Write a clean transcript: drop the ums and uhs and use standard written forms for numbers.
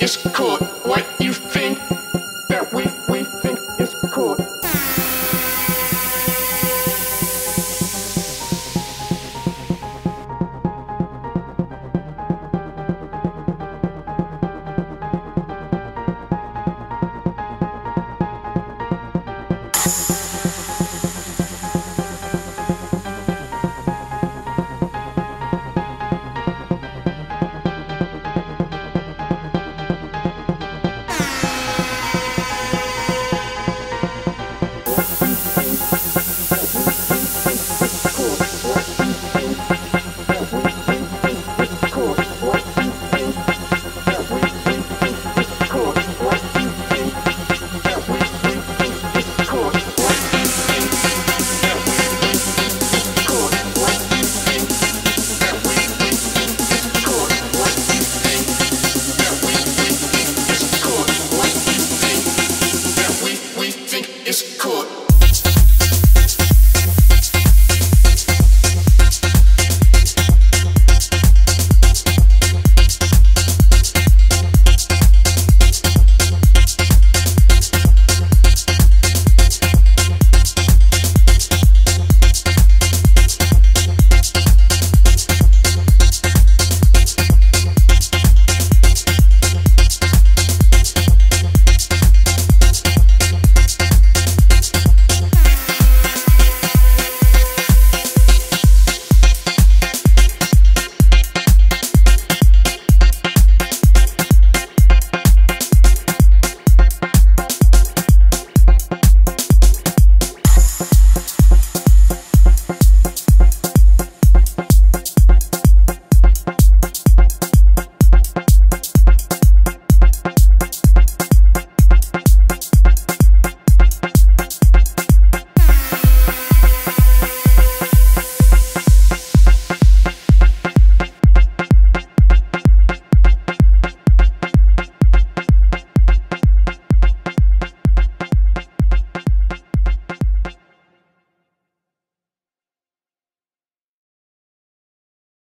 It's cool.